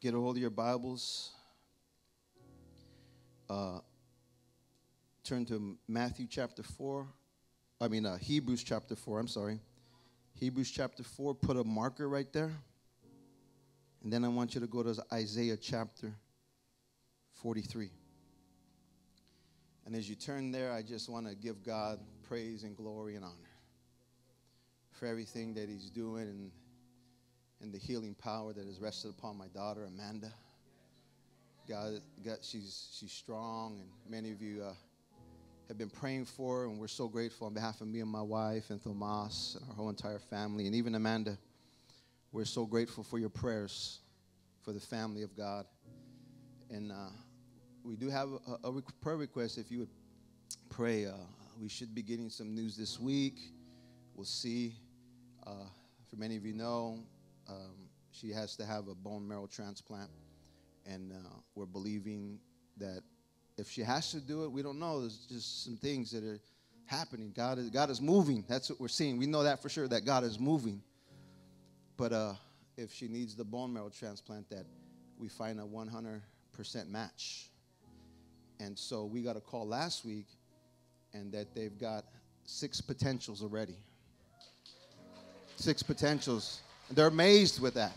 Get a hold of your Bibles. Turn to Matthew chapter 4. Hebrews chapter 4. I'm sorry. Hebrews chapter 4. Put a marker right there. And then I want you to go to Isaiah chapter 43. And as you turn there, I just want to give God praise and glory and honor for everything that he's doing and the healing power that has rested upon my daughter, Amanda. God, she's strong, and many of you have been praying for her, and we're so grateful on behalf of me and my wife and Tomas and our whole entire family, and even Amanda. We're so grateful for your prayers for the family of God. And we do have a prayer request if you would pray. We should be getting some news this week. We'll see. For many of you know, she has to have a bone marrow transplant, and we're believing that if she has to do it, we don't know. There's just some things that are happening. God is moving. That's what we're seeing. We know that for sure, that God is moving. But if she needs the bone marrow transplant, that we find a 100% match. And so we got a call last week, and that they've got 6 potentials already. 6 potentials. They're amazed with that.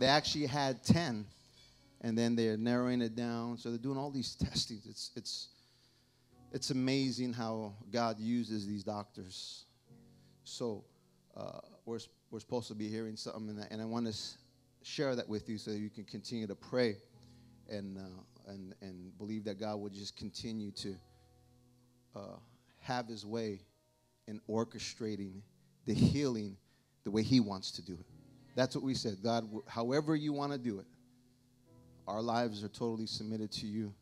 They actually had 10, and then they're narrowing it down. So they're doing all these testings. It's amazing how God uses these doctors. So we're supposed to be hearing something, and I want to share that with you so that you can continue to pray and believe that God will just continue to have his way in orchestrating the healing the way he wants to do it. That's what we said. God, however you want to do it, our lives are totally submitted to you.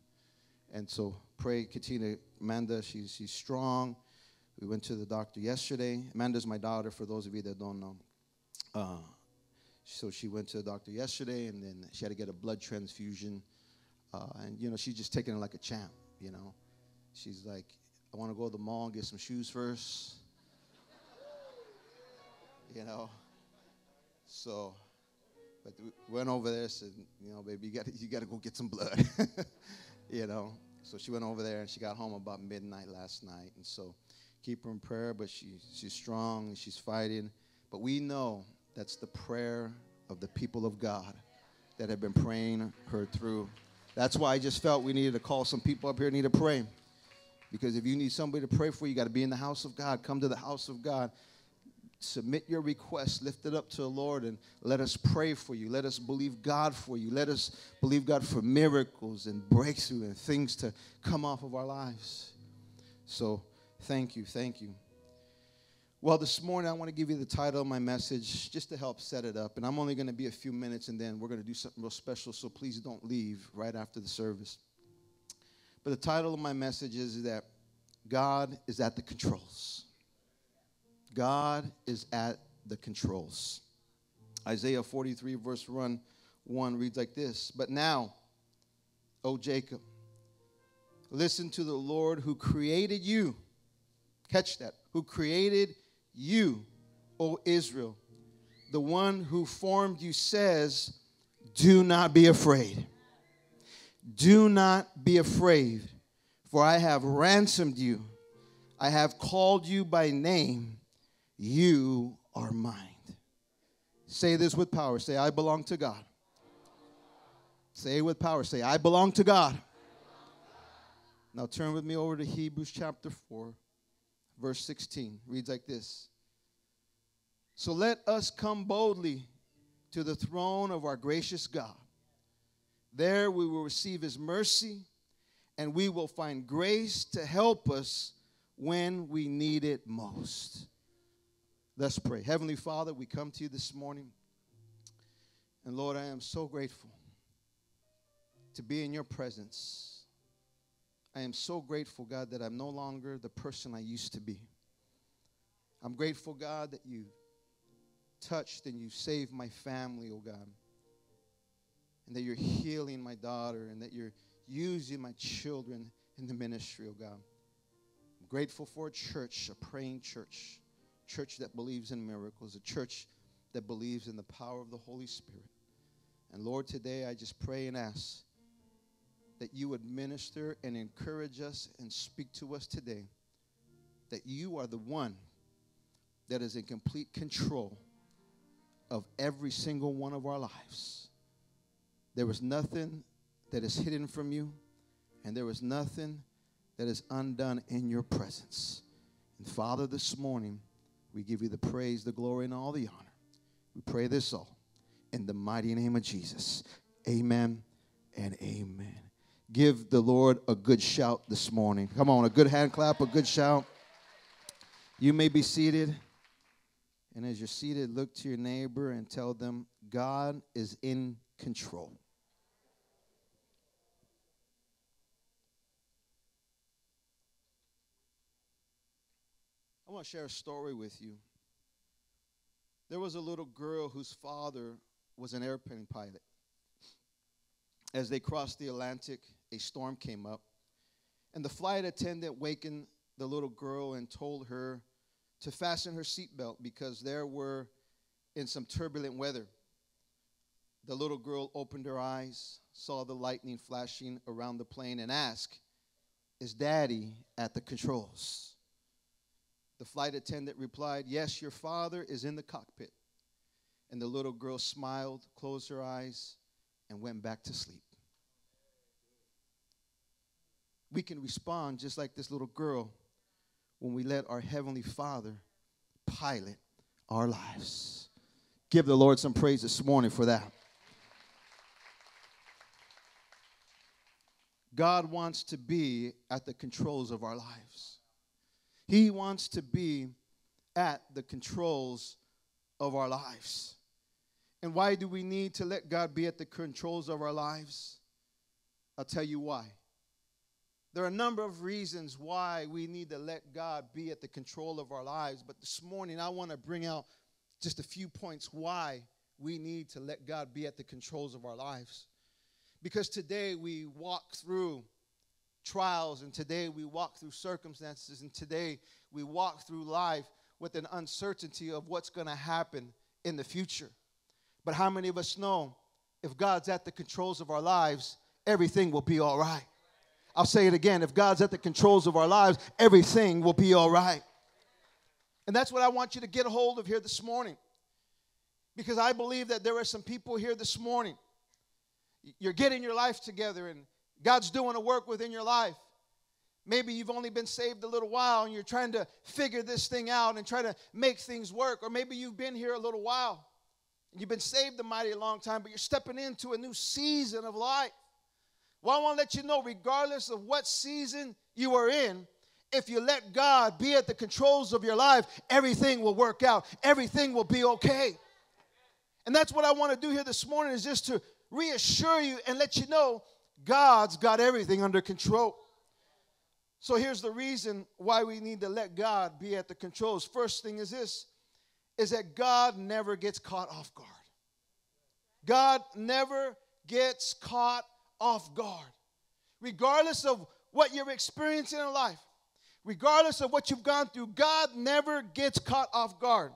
And so pray, Katrina, Amanda, she's strong. We went to the doctor yesterday. Amanda's my daughter, for those of you that don't know. So she went to the doctor yesterday, and then she had to get a blood transfusion. And, you know, she's just taking it like a champ, you know. She's like, I want to go to the mall and get some shoes first. You know, so, but we went over there, said, you know, baby, you got to go get some blood, you know. So she went over there, and she got home about midnight last night, and so keep her in prayer, but she's strong, and she's fighting. But we know that's the prayer of the people of God that have been praying her through. That's why I just felt we needed to call some people up here need to pray, because if you need somebody to pray for, you got to be in the house of God. Come to the house of God. Submit your request, lift it up to the Lord, and let us pray for you. Let us believe God for you. Let us believe God for miracles and breakthrough and things to come off of our lives. So thank you, thank you. Well, this morning I want to give you the title of my message just to help set it up. And I'm only going to be a few minutes, and then we're going to do something real special, so please don't leave right after the service. But the title of my message is that God is at the controls. God is at the controls. Isaiah 43, verse 1 reads like this. But now, O Jacob, listen to the Lord who created you. Catch that. Who created you, O Israel. The one who formed you says, do not be afraid. Do not be afraid, for I have ransomed you. I have called you by name. You are mine. Say this with power. Say, I belong to God. Say it with power. Say, I belong to God. Now turn with me over to Hebrews chapter 4, verse 16. Reads like this. So let us come boldly to the throne of our gracious God. There we will receive his mercy, and we will find grace to help us when we need it most. Let's pray. Heavenly Father, we come to you this morning. And Lord, I am so grateful to be in your presence. I am so grateful, God, that I'm no longer the person I used to be. I'm grateful, God, that you touched and you saved my family, oh God. And that you're healing my daughter, and that you're using my children in the ministry, oh God. I'm grateful for a church, a praying church. Church that believes in miracles, a church that believes in the power of the Holy Spirit. And Lord, today I just pray and ask that you would minister and encourage us and speak to us today, that you are the one that is in complete control of every single one of our lives. There is nothing that is hidden from you, and there is nothing that is undone in your presence. And Father, this morning, we give you the praise, the glory, and all the honor. We pray this all in the mighty name of Jesus. Amen and amen. Give the Lord a good shout this morning. Come on, a good hand clap, a good shout. You may be seated. And as you're seated, look to your neighbor and tell them, God is in control. I want to share a story with you. There was a little girl whose father was an airplane pilot. As they crossed the Atlantic, a storm came up, and the flight attendant wakened the little girl and told her to fasten her seatbelt because they were in some turbulent weather. The little girl opened her eyes, saw the lightning flashing around the plane, and asked, "Is Daddy at the controls?" The flight attendant replied, "Yes, your father is in the cockpit." And the little girl smiled, closed her eyes, and went back to sleep. We can respond just like this little girl when we let our Heavenly Father pilot our lives. Give the Lord some praise this morning for that. God wants to be at the controls of our lives. He wants to be at the controls of our lives. And why do we need to let God be at the controls of our lives? I'll tell you why. There are a number of reasons why we need to let God be at the control of our lives. But this morning, I want to bring out just a few points why we need to let God be at the controls of our lives. Because today we walk through trials, and today we walk through circumstances, and today we walk through life with an uncertainty of what's going to happen in the future. But how many of us know if God's at the controls of our lives, everything will be all right? I'll say it again. If God's at the controls of our lives, everything will be all right. And that's what I want you to get a hold of here this morning. Because I believe that there are some people here this morning. You're getting your life together, and God's doing a work within your life. Maybe you've only been saved a little while, and you're trying to figure this thing out and try to make things work. Or maybe you've been here a little while, and you've been saved a mighty long time, but you're stepping into a new season of life. Well, I want to let you know, regardless of what season you are in, if you let God be at the controls of your life, everything will work out. Everything will be okay. And that's what I want to do here this morning, is just to reassure you and let you know God's got everything under control. So here's the reason why we need to let God be at the controls. First thing is this, is that God never gets caught off guard. God never gets caught off guard. Regardless of what you're experiencing in life, regardless of what you've gone through, God never gets caught off guard.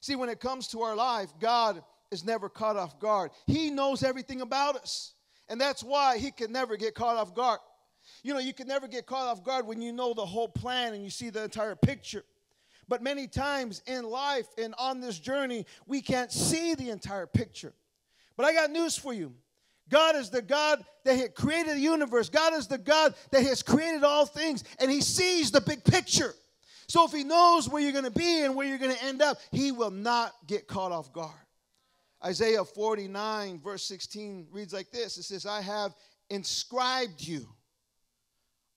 See, when it comes to our life, God is never caught off guard. He knows everything about us, and that's why He can never get caught off guard. You know, you can never get caught off guard when you know the whole plan and you see the entire picture. But many times in life and on this journey, we can't see the entire picture. But I got news for you. God is the God that had created the universe. God is the God that has created all things, and He sees the big picture. So if He knows where you're going to be and where you're going to end up, He will not get caught off guard. Isaiah 49, verse 16 reads like this. It says, "I have inscribed you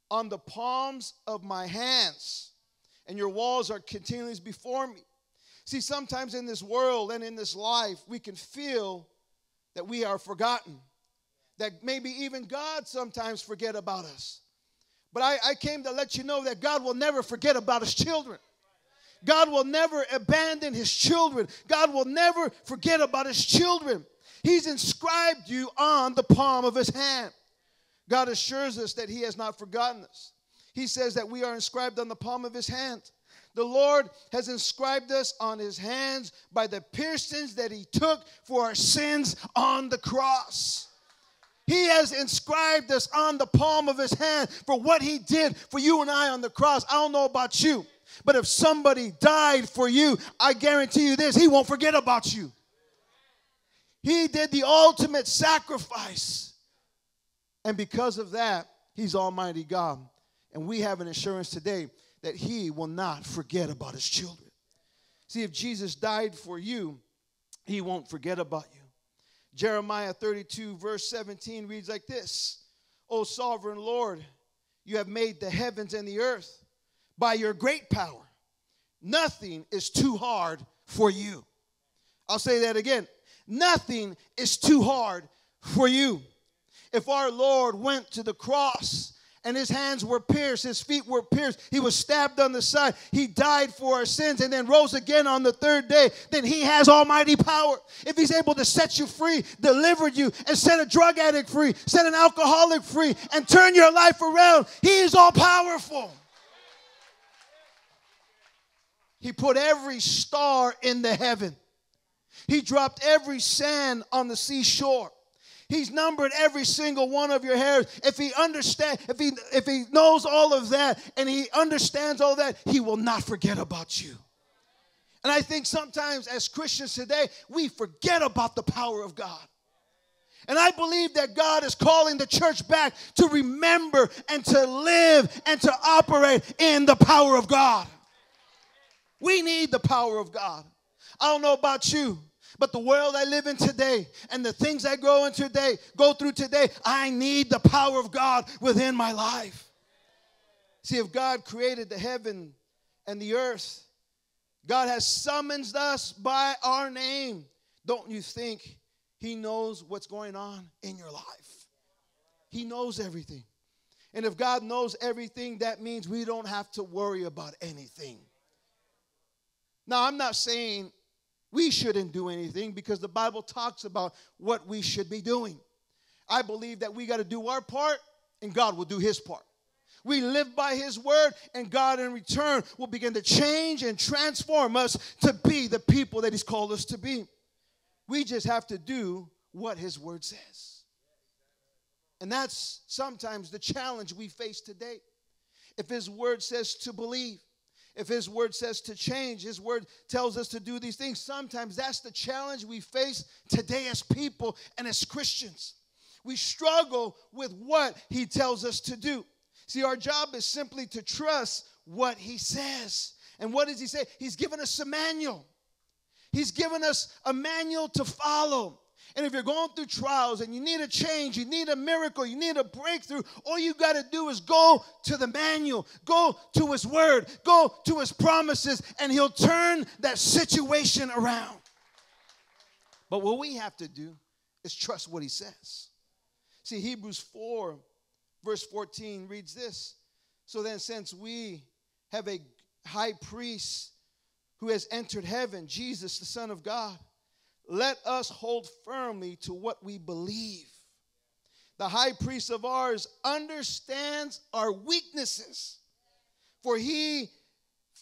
on the palms of my hands, and your walls are continually before me." See, sometimes in this world and in this life, we can feel that we are forgotten, that maybe even God sometimes forget about us. But I came to let you know that God will never forget about His children. God will never abandon His children. God will never forget about His children. He's inscribed you on the palm of His hand. God assures us that He has not forgotten us. He says that we are inscribed on the palm of His hand. The Lord has inscribed us on his hands by the piercings that he took for our sins on the cross. He has inscribed us on the palm of his hand for what he did for you and I on the cross. I don't know about you, but if somebody died for you, I guarantee you this, he won't forget about you. He did the ultimate sacrifice. And because of that, he's Almighty God. And we have an assurance today that he will not forget about his children. See, if Jesus died for you, he won't forget about you. Jeremiah 32, verse 17 reads like this. O sovereign Lord, you have made the heavens and the earth by your great power. Nothing is too hard for you. I'll say that again. Nothing is too hard for you. If our Lord went to the cross and his hands were pierced, his feet were pierced, he was stabbed on the side, he died for our sins and then rose again on the third day, then he has almighty power. If he's able to set you free, deliver you, and set a drug addict free, set an alcoholic free, and turn your life around, he is all powerful. He put every star in the heaven. He dropped every sand on the seashore. He's numbered every single one of your hairs. If he understands, if he knows all of that and he understands all that, he will not forget about you. And I think sometimes as Christians today, we forget about the power of God. And I believe that God is calling the church back to remember and to live and to operate in the power of God. We need the power of God. I don't know about you, but the world I live in today and the things I go through today, I need the power of God within my life. See, if God created the heaven and the earth, God has summoned us by our name. Don't you think he knows what's going on in your life? He knows everything. And if God knows everything, that means we don't have to worry about anything. Now, I'm not saying we shouldn't do anything because the Bible talks about what we should be doing. I believe that we got to do our part and God will do his part. We live by his word and God in return will begin to change and transform us to be the people that he's called us to be. We just have to do what his word says. And that's sometimes the challenge we face today. If his word says to believe, if his word says to change, his word tells us to do these things. Sometimes that's the challenge we face today as people and as Christians. We struggle with what he tells us to do. See, our job is simply to trust what he says. And what does he say? He's given us a manual. He's given us a manual to follow. And if you're going through trials and you need a change, you need a miracle, you need a breakthrough, all you got to do is go to the manual, go to his word, go to his promises, and he'll turn that situation around. But what we have to do is trust what he says. See, Hebrews 4, verse 14 reads this. So then, since we have a high priest who has entered heaven, Jesus, the Son of God, let us hold firmly to what we believe. The high priest of ours understands our weaknesses, for he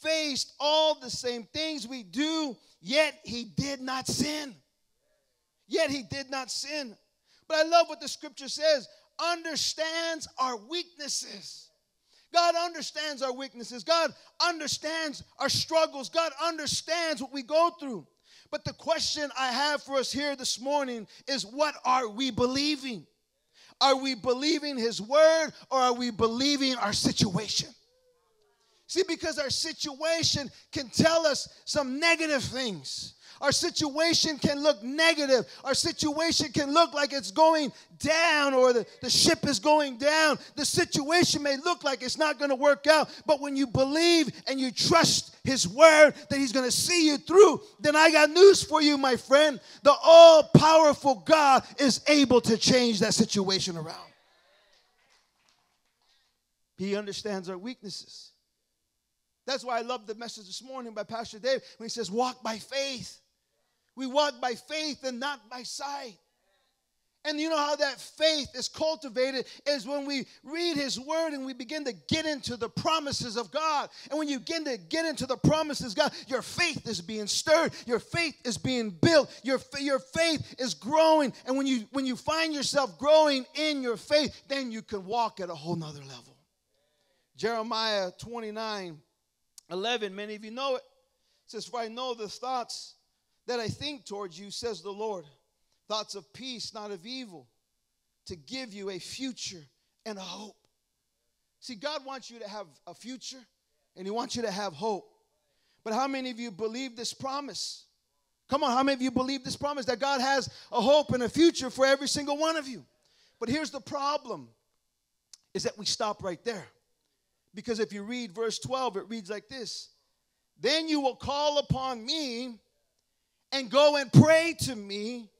faced all the same things we do, yet he did not sin. Yet he did not sin. But I love what the scripture says, understands our weaknesses. God understands our weaknesses. God understands our struggles. God understands what we go through. But the question I have for us here this morning is, what are we believing? Are we believing his word or are we believing our situation? See, because our situation can tell us some negative things. Our situation can look negative. Our situation can look like it's going down or the ship is going down. The situation may look like it's not going to work out. But when you believe and you trust his word that he's going to see you through, then I got news for you, my friend. The all-powerful God is able to change that situation around. He understands our weaknesses. That's why I love the message this morning by Pastor Dave when he says, walk by faith. We walk by faith and not by sight. And you know how that faith is cultivated is when we read his word and we begin to get into the promises of God. And when you begin to get into the promises of God, your faith is being stirred. Your faith is being built. Your faith is growing. And when you find yourself growing in your faith, then you can walk at a whole nother level. Jeremiah 29:11, many of you know it. It says, "For I know the thoughts that I think towards you, says the Lord. Thoughts of peace, not of evil, to give you a future and a hope." See, God wants you to have a future, and he wants you to have hope. But how many of you believe this promise? Come on, how many of you believe this promise that God has a hope and a future for every single one of you? But here's the problem, is that we stop right there. Because if you read verse 12, it reads like this: "Then you will call upon me and go and pray to me,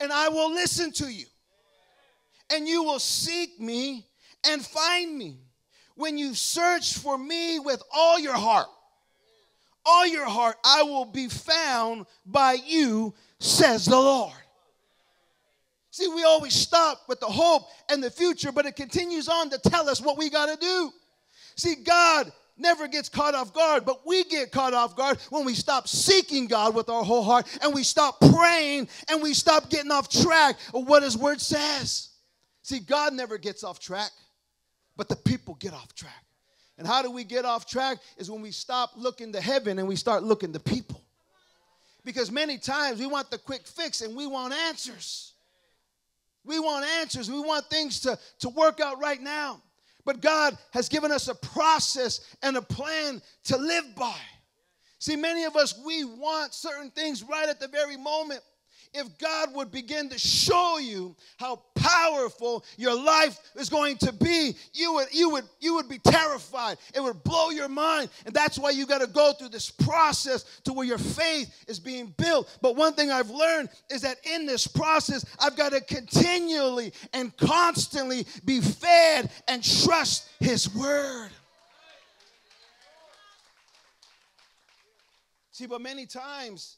and I will listen to you. And you will seek me and find me when you search for me with all your heart. All your heart, I will be found by you, says the Lord." See, we always stop with the hope and the future, but it continues on to tell us what we got to do. See, God never gets caught off guard, but we get caught off guard when we stop seeking God with our whole heart, and we stop praying, and we stop getting off track of what his word says. See, God never gets off track, but the people get off track. And how do we get off track is when we stop looking to heaven and we start looking to people. Because many times we want the quick fix and we want answers. We want answers. We want things to work out right now. But God has given us a process and a plan to live by. See, many of us, we want certain things right at the very moment. If God would begin to show you how powerful your life is going to be, you would be terrified. It would blow your mind. And that's why you got to go through this process to where your faith is being built. But one thing I've learned is that in this process, I've got to continually and constantly be fed and trust his word. See, but many times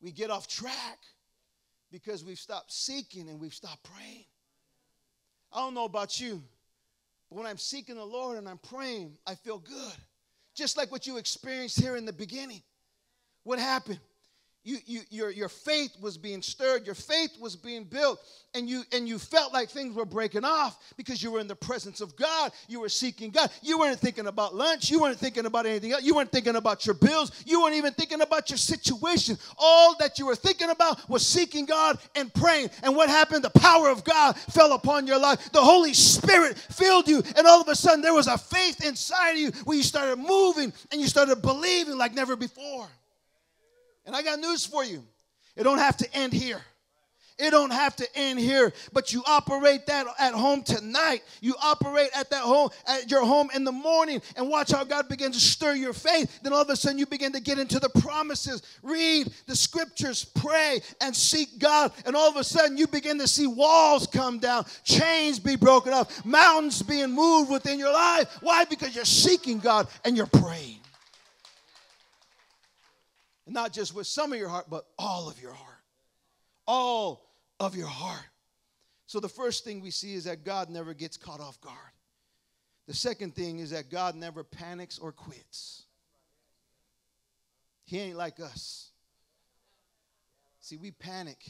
we get off track because we've stopped seeking and we've stopped praying. I don't know about you, but when I'm seeking the Lord and I'm praying, I feel good. Just like what you experienced here in the beginning. What happened? Your faith was being stirred. Your faith was being built. And you felt like things were breaking off because you were in the presence of God. You were seeking God. You weren't thinking about lunch. You weren't thinking about anything else. You weren't thinking about your bills. You weren't even thinking about your situation. All that you were thinking about was seeking God and praying. And what happened? The power of God fell upon your life. The Holy Spirit filled you. And all of a sudden there was a faith inside of you where you started moving and you started believing like never before. And I got news for you. It don't have to end here. It don't have to end here. But you operate that at home tonight. You operate at that home, at your home in the morning, and watch how God begins to stir your faith. Then all of a sudden you begin to get into the promises. Read the scriptures, pray, and seek God. And all of a sudden you begin to see walls come down, chains be broken off, mountains being moved within your life. Why? Because you're seeking God and you're praying. And not just with some of your heart, but all of your heart. All of your heart. So the first thing we see is that God never gets caught off guard. The second thing is that God never panics or quits. He ain't like us. See, we panic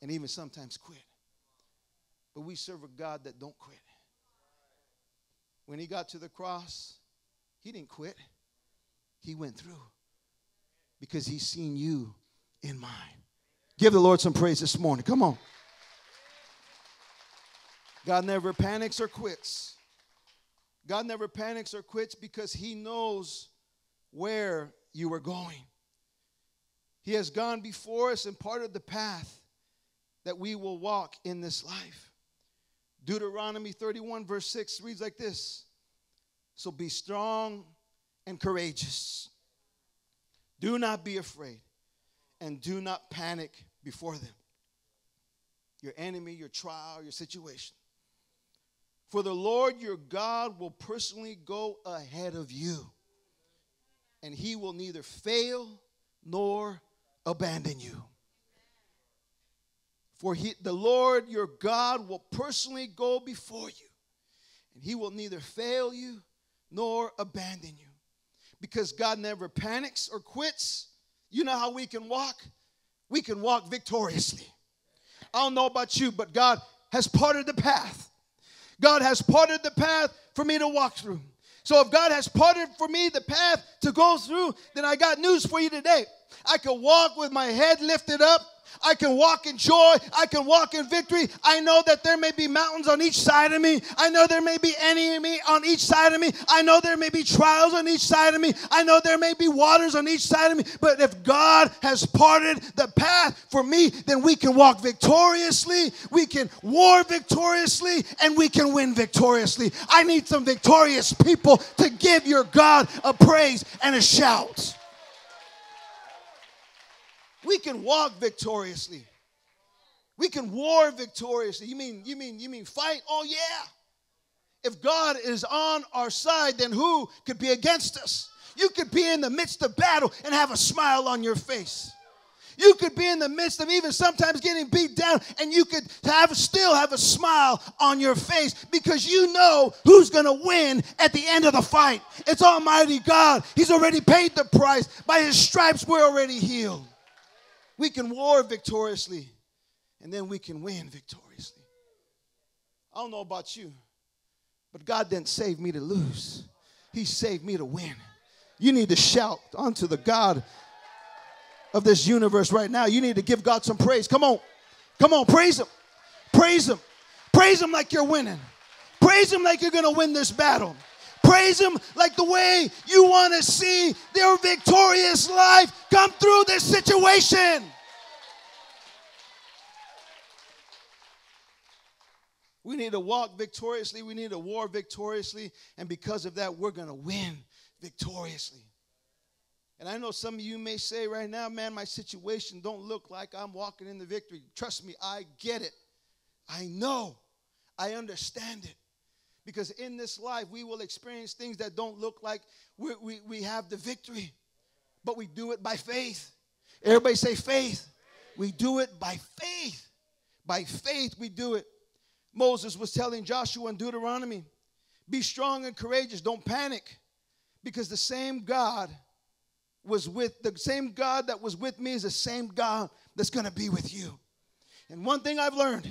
and even sometimes quit. But we serve a God that don't quit. When he got to the cross, he didn't quit. He went through. Because he's seen you in mind. Give the Lord some praise this morning. Come on. God never panics or quits. God never panics or quits because he knows where you are going. He has gone before us and parted the path that we will walk in this life. Deuteronomy 31:6 reads like this: "So be strong and courageous. Do not be afraid and do not panic before them, your enemy, your trial, your situation. For the Lord your God will personally go ahead of you, and he will neither fail nor abandon you." For the Lord your God will personally go before you, and he will neither fail you nor abandon you. Because God never panics or quits. You know how we can walk? We can walk victoriously. I don't know about you, but God has parted the path. God has parted the path for me to walk through. So if God has parted for me the path to go through, then I got news for you today. I can walk with my head lifted up. I can walk in joy. I can walk in victory. I know that there may be mountains on each side of me. I know there may be enemy on each side of me. I know there may be trials on each side of me. I know there may be waters on each side of me. But if God has parted the path for me, then we can walk victoriously. We can war victoriously. And we can win victoriously. I need some victorious people to give your God a praise and a shout. We can walk victoriously. We can war victoriously. You mean fight? Oh, yeah. If God is on our side, then who could be against us? You could be in the midst of battle and have a smile on your face. You could be in the midst of even sometimes getting beat down, and you could still have a smile on your face because you know who's going to win at the end of the fight. It's Almighty God. He's already paid the price. By his stripes, we're already healed. We can war victoriously, and then we can win victoriously. I don't know about you, but God didn't save me to lose. He saved me to win. You need to shout unto the God of this universe right now. You need to give God some praise. Come on. Come on. Praise him. Praise him. Praise him like you're winning. Praise him like you're going to win this battle. Praise him like the way you want to see their victorious life come through this situation. We need to walk victoriously. We need to war victoriously. And because of that, we're going to win victoriously. And I know some of you may say right now, man, my situation don't look like I'm walking in the victory. Trust me, I get it. I know. I understand it. Because in this life, we will experience things that don't look like we have the victory. But we do it by faith. Everybody say faith. We do it by faith. By faith we do it. Moses was telling Joshua in Deuteronomy, be strong and courageous. Don't panic. Because the same God that was with me is the same God that's going to be with you. And one thing I've learned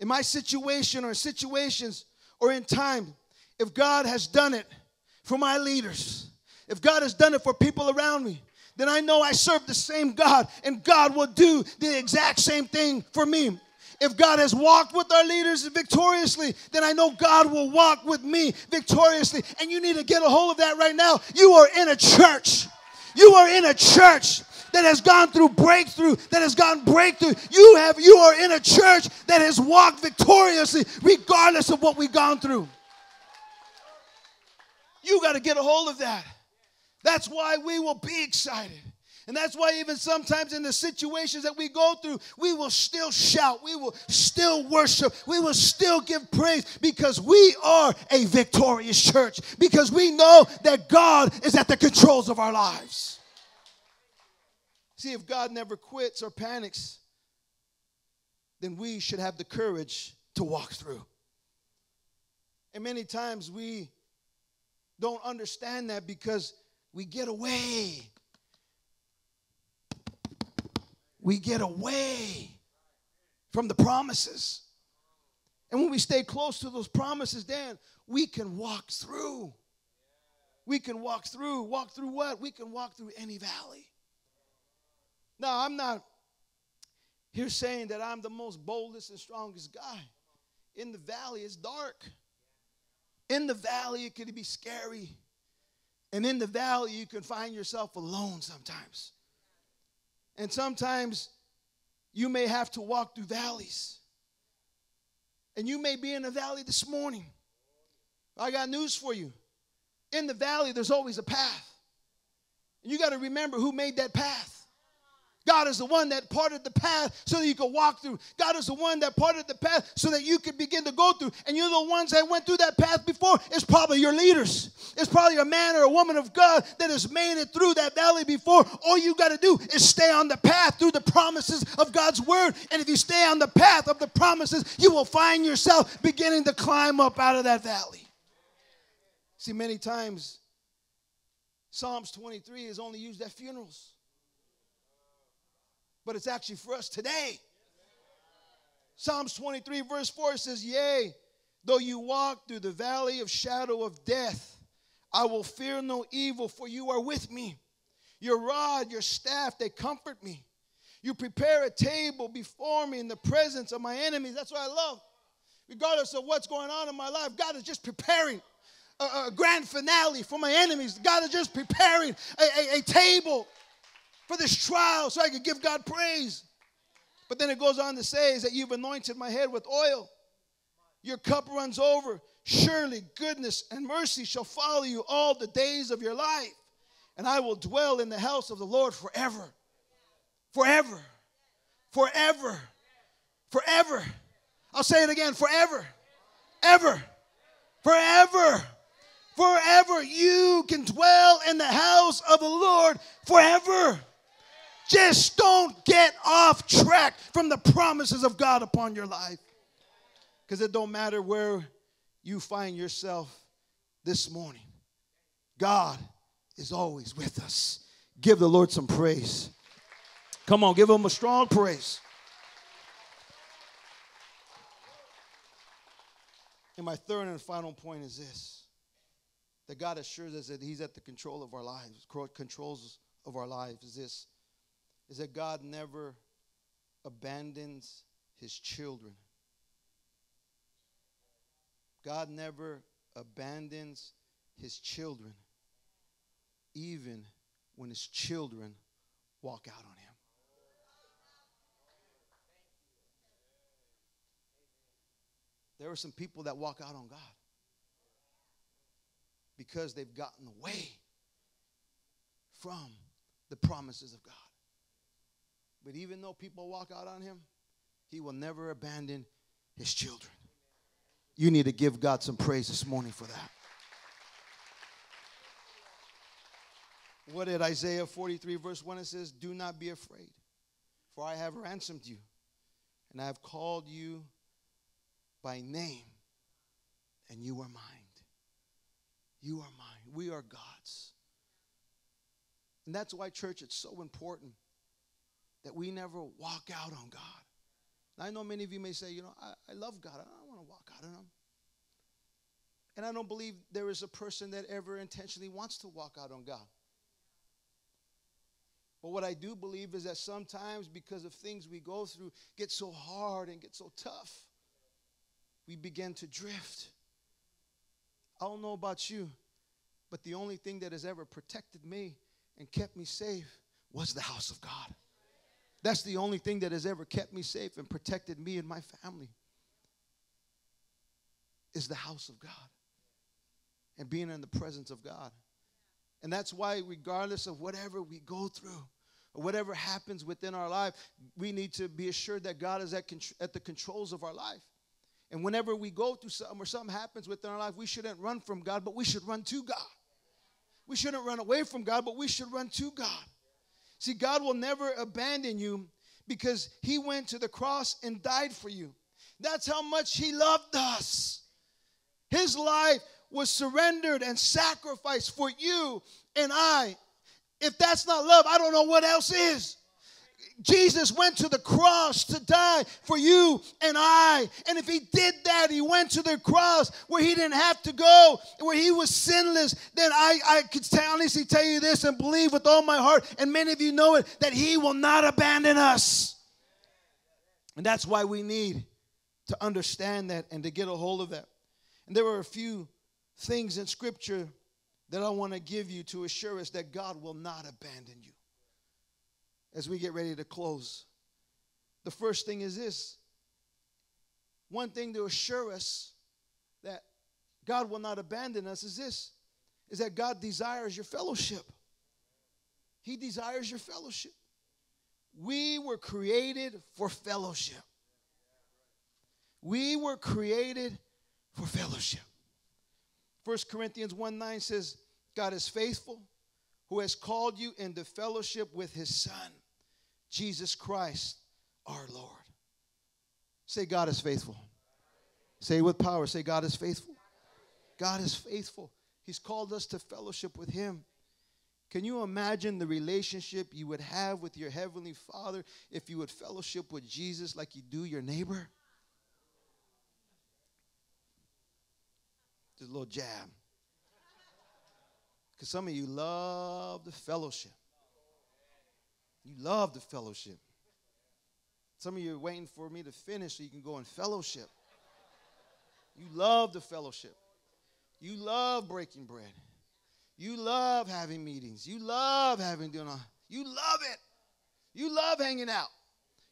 in my situation or situations, or in time, if God has done it for my leaders, if God has done it for people around me, then I know I serve the same God, and God will do the exact same thing for me. If God has walked with our leaders victoriously, then I know God will walk with me victoriously. And you need to get a hold of that right now. You are in a church. You are in a church that has gone through breakthrough, that has gotten breakthrough. You are in a church that has walked victoriously regardless of what we've gone through. You got to get a hold of that. That's why we will be excited. And that's why even sometimes in the situations that we go through, we will still shout, we will still worship, we will still give praise because we are a victorious church, because we know that God is at the controls of our lives. See, if God never quits or panics, then we should have the courage to walk through. And many times we don't understand that because we get away. We get away from the promises. And when we stay close to those promises, then we can walk through. We can walk through. Walk through what? We can walk through any valley. Now, I'm not here saying that I'm the most boldest and strongest guy. In the valley, it's dark. In the valley, it can be scary. And in the valley, you can find yourself alone sometimes. And sometimes you may have to walk through valleys. And you may be in a valley this morning. I got news for you. In the valley, there's always a path. And you got to remember who made that path. God is the one that parted the path so that you could walk through. God is the one that parted the path so that you could begin to go through. And you're the ones that went through that path before. It's probably your leaders. It's probably a man or a woman of God that has made it through that valley before. All you got to do is stay on the path through the promises of God's word. And if you stay on the path of the promises, you will find yourself beginning to climb up out of that valley. See, many times, Psalms 23 is only used at funerals. But it's actually for us today. Psalms 23 verse 4 says, yea, though you walk through the valley of shadow of death, I will fear no evil, for you are with me. Your rod, your staff, they comfort me. You prepare a table before me in the presence of my enemies. That's what I love. Regardless of what's going on in my life, God is just preparing a grand finale for my enemies. God is just preparing a table for this trial so I could give God praise. But then it goes on to say is that you've anointed my head with oil. Your cup runs over. Surely goodness and mercy shall follow you all the days of your life. And I will dwell in the house of the Lord forever. Forever. Forever. Forever. I'll say it again. Forever. Ever. Forever. Forever. You can dwell in the house of the Lord forever. Just don't get off track from the promises of God upon your life. Because it don't matter where you find yourself this morning. God is always with us. Give the Lord some praise. Come on, give him a strong praise. And my third and final point is this. That God assures us that he's at the control of our lives, controls of our lives is this, is that God never abandons his children. God never abandons his children, even when his children walk out on him. There are some people that walk out on God because they've gotten away from the promises of God. But even though people walk out on him, he will never abandon his children. You need to give God some praise this morning for that. What did Isaiah 43 verse 1, it says, do not be afraid, for I have ransomed you, and I have called you by name, and you are mine. You are mine. We are God's. And that's why, church, it's so important that we never walk out on God. And I know many of you may say, you know, I love God. I don't want to walk out on him. And I don't believe there is a person that ever intentionally wants to walk out on God. But what I do believe is that sometimes because of things we go through, get so hard and get so tough, we begin to drift. I don't know about you, but the only thing that has ever protected me and kept me safe was the house of God. That's the only thing that has ever kept me safe and protected me and my family is the house of God and being in the presence of God. And that's why regardless of whatever we go through or whatever happens within our life, we need to be assured that God is at the controls of our life. And whenever we go through something or something happens within our life, we shouldn't run from God, but we should run to God. We shouldn't run away from God, but we should run to God. See, God will never abandon you because he went to the cross and died for you. That's how much he loved us. His life was surrendered and sacrificed for you and I. If that's not love, I don't know what else is. Jesus went to the cross to die for you and I. And if he did that, he went to the cross where he didn't have to go, where he was sinless, then I could honestly tell you this and believe with all my heart, and many of you know it, that he will not abandon us. And that's why we need to understand that and to get a hold of that. And there are a few things in Scripture that I want to give you to assure us that God will not abandon you. As we get ready to close, the first thing is this. One thing to assure us that God will not abandon us is this, is that God desires your fellowship. He desires your fellowship. We were created for fellowship. We were created for fellowship. 1 Corinthians 1:9 says, God is faithful, who has called you into fellowship with his Son, Jesus Christ, our Lord. Say, God is faithful. Say it with power. Say, God is faithful. God is faithful. He's called us to fellowship with him. Can you imagine the relationship you would have with your heavenly Father if you would fellowship with Jesus like you do your neighbor? Just a little jab. Because some of you love the fellowship. You love the fellowship. Some of you are waiting for me to finish so you can go in fellowship. You love the fellowship. You love breaking bread. You love having meetings. You love having dinner. You love it. You love hanging out.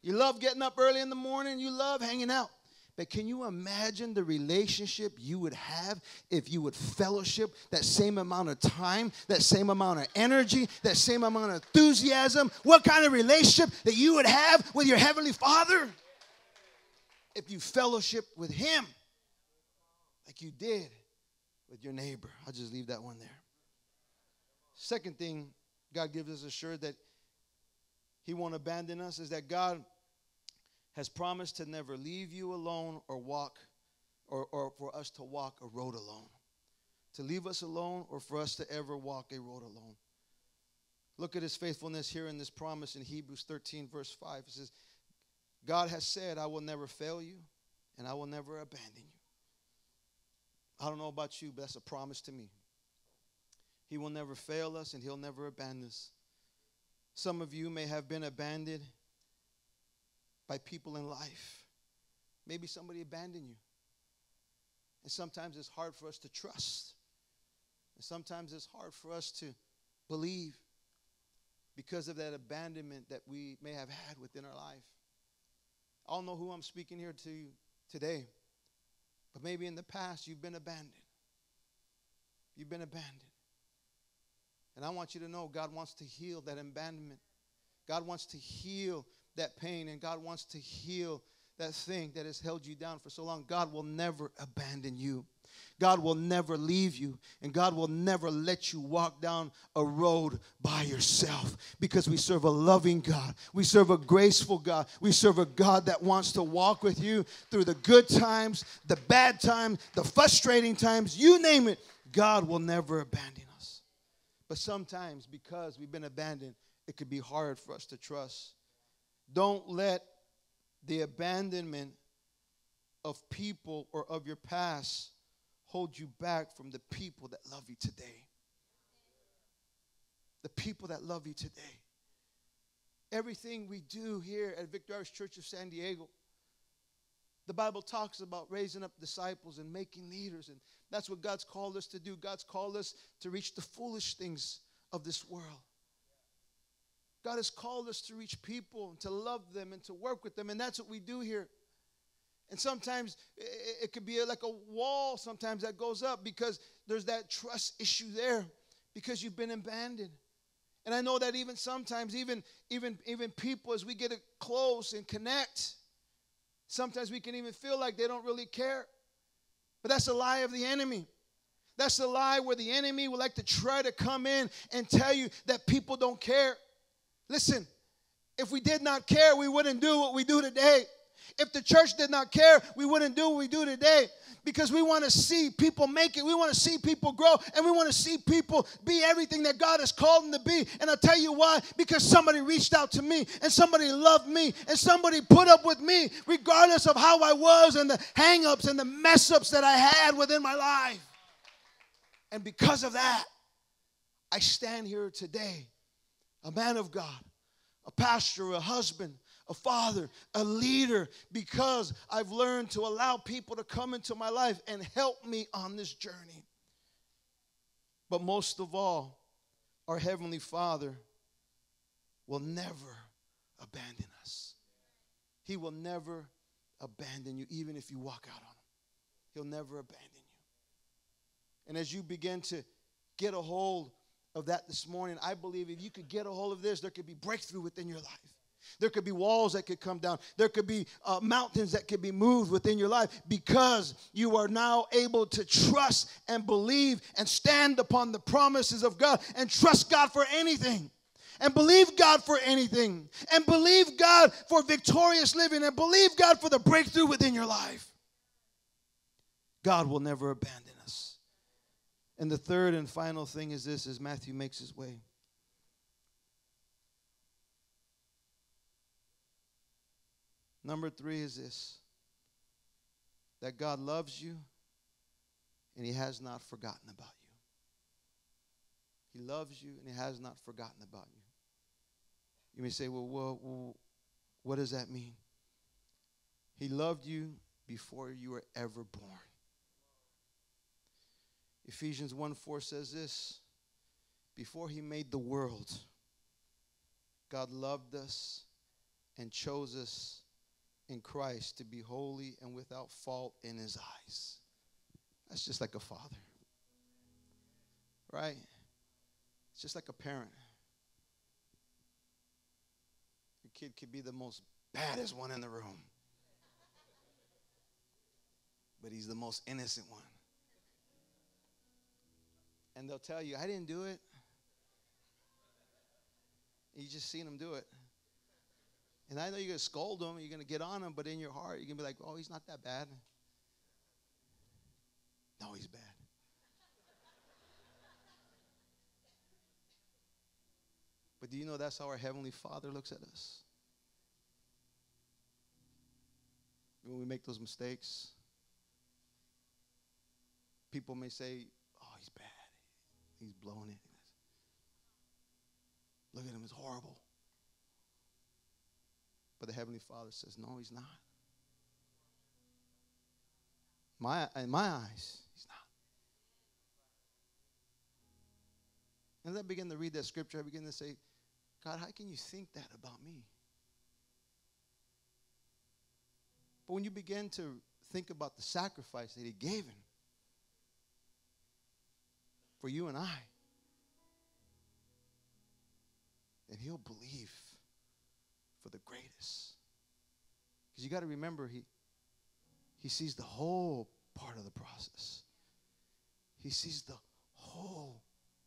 You love getting up early in the morning. You love hanging out. But can you imagine the relationship you would have if you would fellowship that same amount of time, that same amount of energy, that same amount of enthusiasm? What kind of relationship that you would have with your heavenly Father if you fellowship with him like you did with your neighbor? I'll just leave that one there. Second thing God gives us assured that he won't abandon us is that God has promised to never leave you alone or walk, or for us to walk a road alone. To leave us alone or for us to ever walk a road alone. Look at his faithfulness here in this promise in Hebrews 13, verse 5. It says, God has said, I will never fail you and I will never abandon you. I don't know about you, but that's a promise to me. He will never fail us and he'll never abandon us. Some of you may have been abandoned by people in life. Maybe somebody abandoned you. And sometimes it's hard for us to trust. And sometimes it's hard for us to believe because of that abandonment that we may have had within our life. I don't know who I'm speaking here to today, but maybe in the past you've been abandoned. You've been abandoned. And I want you to know God wants to heal that abandonment. God wants to heal that pain, and God wants to heal that thing that has held you down for so long. God will never abandon you. God will never leave you, and God will never let you walk down a road by yourself, because we serve a loving God. We serve a graceful God. We serve a God that wants to walk with you through the good times, the bad times, the frustrating times, you name it. God will never abandon us. But sometimes because we've been abandoned, it could be hard for us to trust. Don't let the abandonment of people or of your past hold you back from the people that love you today. The people that love you today. Everything we do here at Victor Irish Church of San Diego, the Bible talks about raising up disciples and making leaders, and that's what God's called us to do. God's called us to reach the foolish things of this world. God has called us to reach people and to love them and to work with them, and that's what we do here. And sometimes it could be like a wall sometimes that goes up because there's that trust issue there because you've been abandoned. And I know that even sometimes, even people, as we get close and connect, sometimes we can even feel like they don't really care. But that's a lie of the enemy. That's a lie where the enemy would like to try to come in and tell you that people don't care. Listen, if we did not care, we wouldn't do what we do today. If the church did not care, we wouldn't do what we do today, because we want to see people make it. We want to see people grow, and we want to see people be everything that God has called them to be. And I'll tell you why, because somebody reached out to me, and somebody loved me, and somebody put up with me regardless of how I was and the hang-ups and the mess-ups that I had within my life. And because of that, I stand here today. A man of God, a pastor, a husband, a father, a leader, because I've learned to allow people to come into my life and help me on this journey. But most of all, our Heavenly Father will never abandon us. He will never abandon you, even if you walk out on Him. He'll never abandon you. And as you begin to get a hold of that this morning, I believe if you could get a hold of this, there could be breakthrough within your life. There could be walls that could come down. There could be mountains that could be moved within your life because you are now able to trust and believe and stand upon the promises of God and trust God for anything. And believe God for anything. And believe God for victorious living. And believe God for the breakthrough within your life. God will never abandon us. And the third and final thing is this, as Matthew makes his way. Number three is this, that God loves you and he has not forgotten about you. He loves you and he has not forgotten about you. You may say, well, what does that mean? He loved you before you were ever born. Ephesians 1:4 says this, before he made the world, God loved us and chose us in Christ to be holy and without fault in his eyes. That's just like a father, right? It's just like a parent. Your kid could be the most baddest one in the room, but he's the most innocent one. And they'll tell you, I didn't do it. You just seen him do it. And I know you're going to scold him, you're going to get on him, but in your heart, you're going to be like, oh, he's not that bad. No, he's bad. But do you know that's how our Heavenly Father looks at us? When we make those mistakes, people may say, oh, he's bad. He's blown it. Look at him, it's horrible. But the Heavenly Father says, no, he's not. In my eyes, he's not. And as I begin to read that scripture, I begin to say, God, how can you think that about me? But when you begin to think about the sacrifice that he gave him for you and I, then he'll believe for the greatest. Because you got to remember, he sees the whole part of the process. He sees the whole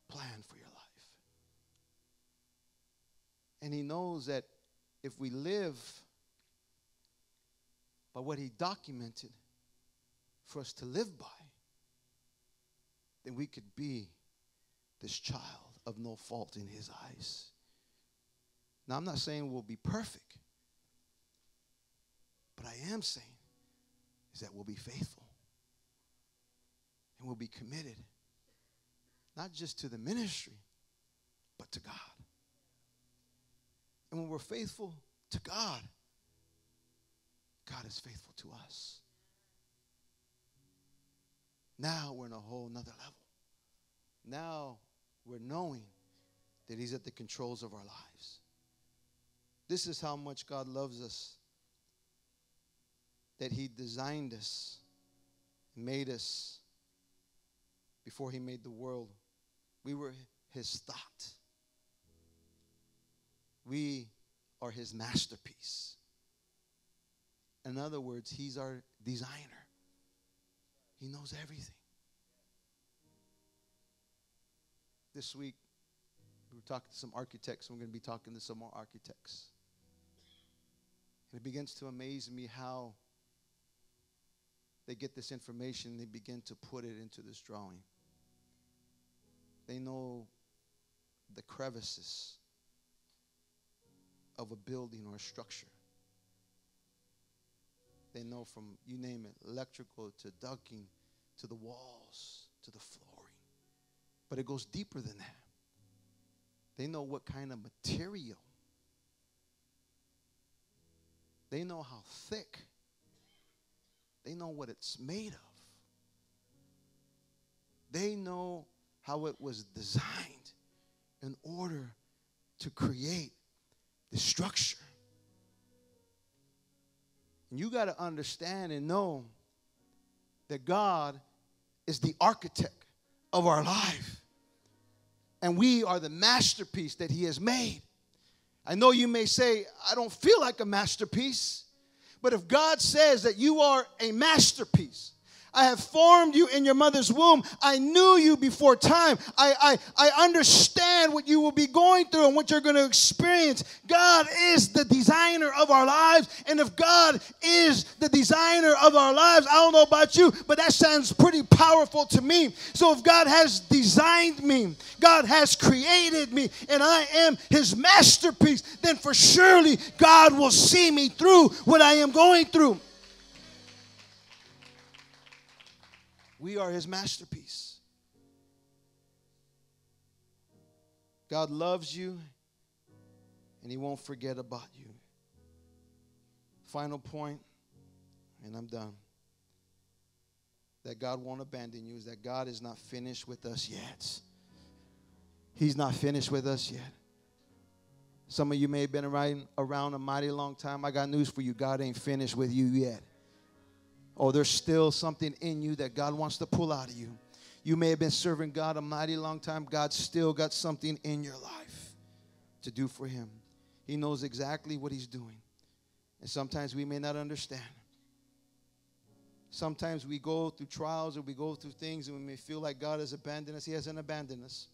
plan for your life. And he knows that if we live by what he documented for us to live by, then we could be this child of no fault in his eyes. Now, I'm not saying we'll be perfect, but I am saying is that we'll be faithful and we'll be committed, not just to the ministry, but to God. And when we're faithful to God, God is faithful to us. Now we're in a whole nother level. Now we're knowing that he's at the controls of our lives. This is how much God loves us, that he designed us, made us before he made the world. We were his thought. We are his masterpiece. In other words, he's our designer. He knows everything. This week, we were talking to some architects, and we're going to be talking to some more architects. And it begins to amaze me how they get this information and they begin to put it into this drawing. They know the crevices of a building or a structure. They know from, you name it, electrical to ducting to the walls to the flooring. But it goes deeper than that. They know what kind of material. They know how thick. They know what it's made of. They know how it was designed in order to create the structure. And you got to understand and know that God is the architect of our life. And we are the masterpiece that he has made. I know you may say, I don't feel like a masterpiece. But if God says that you are a masterpiece, I have formed you in your mother's womb. I knew you before time. I understand what you will be going through and what you're going to experience. God is the designer of our lives. And if God is the designer of our lives, I don't know about you, but that sounds pretty powerful to me. So if God has designed me, God has created me, and I am his masterpiece, then for surely God will see me through what I am going through. We are his masterpiece. God loves you, and he won't forget about you. Final point, and I'm done, that God won't abandon you is that God is not finished with us yet. He's not finished with us yet. Some of you may have been around a mighty long time. I got news for you. God ain't finished with you yet. Oh, there's still something in you that God wants to pull out of you. You may have been serving God a mighty long time. God's still got something in your life to do for him. He knows exactly what he's doing. And sometimes we may not understand. Sometimes we go through trials or we go through things and we may feel like God has abandoned us. He hasn't abandoned us.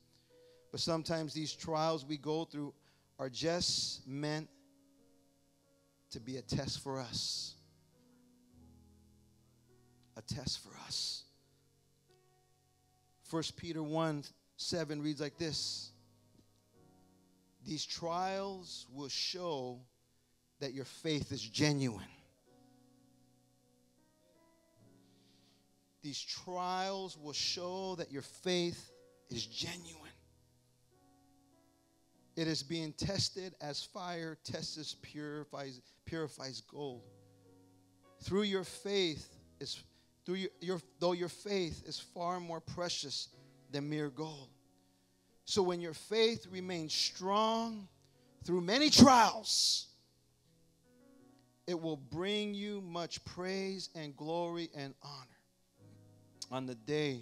But sometimes these trials we go through are just meant to be a test for us. A test for us. 1 Peter 1:7 reads like this. These trials will show that your faith is genuine. These trials will show that your faith is genuine. It is being tested as fire tests purifies gold. Through your faith is though your faith is far more precious than mere gold. So when your faith remains strong through many trials, it will bring you much praise and glory and honor on the day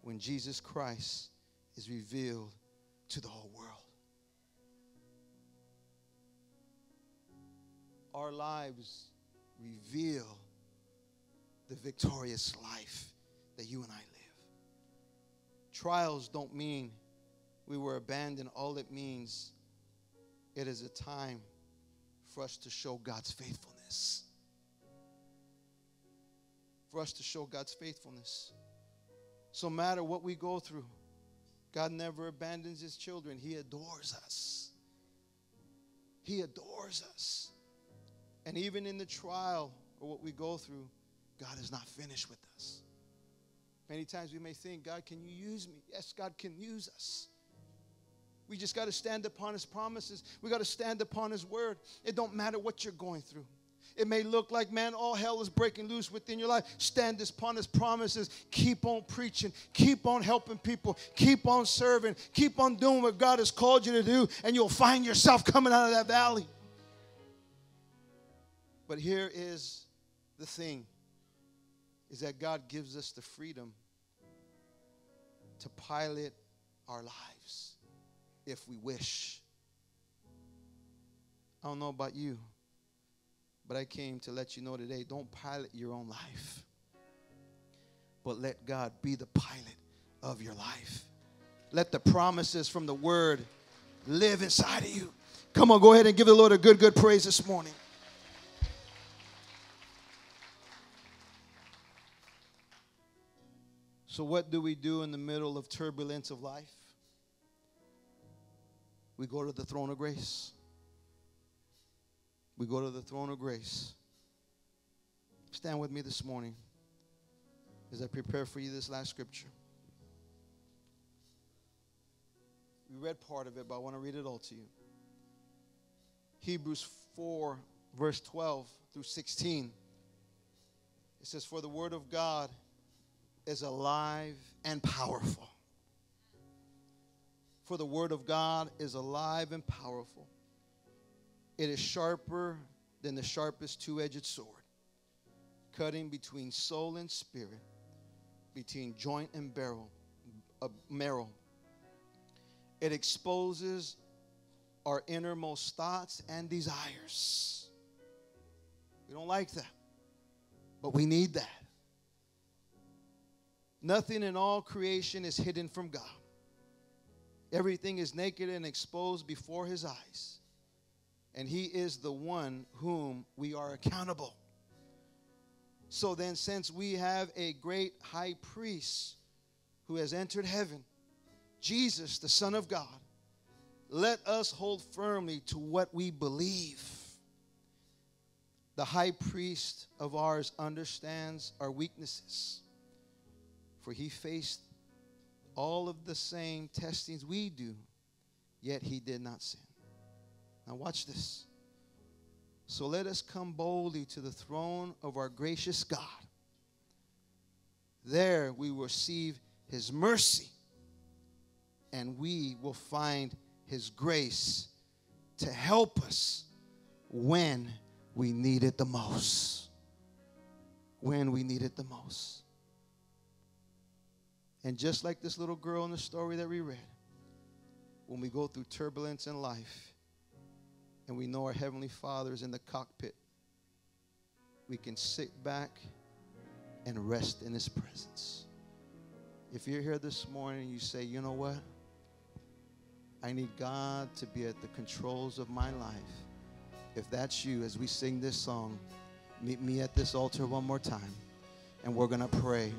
when Jesus Christ is revealed to the whole world. Our lives reveal the victorious life that you and I live. Trials don't mean we were abandoned. All it means, it is a time for us to show God's faithfulness. For us to show God's faithfulness. So no matter what we go through, God never abandons his children. He adores us. He adores us. And even in the trial or what we go through, God is not finished with us. Many times we may think, God, can you use me? Yes, God can use us. We just got to stand upon his promises. We got to stand upon his word. It don't matter what you're going through. It may look like, man, all hell is breaking loose within your life. Stand upon his promises. Keep on preaching. Keep on helping people. Keep on serving. Keep on doing what God has called you to do, and you'll find yourself coming out of that valley. But here is the thing. Is that God gives us the freedom to pilot our lives if we wish. I don't know about you, but I came to let you know today, don't pilot your own life, but let God be the pilot of your life. Let the promises from the word live inside of you. Come on, go ahead and give the Lord a good praise this morning. So what do we do in the middle of turbulence of life? We go to the throne of grace. We go to the throne of grace. Stand with me this morning as I prepare for you this last scripture. We read part of it, but I want to read it all to you. Hebrews 4, verse 12 through 16. It says, for the word of God is alive and powerful. For the word of God is alive and powerful. It is sharper than the sharpest two-edged sword, cutting between soul and spirit, between joint and marrow. It exposes our innermost thoughts and desires. We don't like that, but we need that. Nothing in all creation is hidden from God. Everything is naked and exposed before His eyes. And He is the one whom we are accountable. So then, since we have a great high priest who has entered heaven, Jesus, the Son of God, let us hold firmly to what we believe. The high priest of ours understands our weaknesses, for he faced all of the same testings we do, yet he did not sin. Now watch this. So let us come boldly to the throne of our gracious God. There we will receive His mercy, and we will find His grace to help us when we need it the most. When we need it the most. And just like this little girl in the story that we read, when we go through turbulence in life and we know our Heavenly Father is in the cockpit, we can sit back and rest in His presence. If you're here this morning and you say, you know what? I need God to be at the controls of my life. If that's you, as we sing this song, meet me at this altar one more time, and we're going to pray.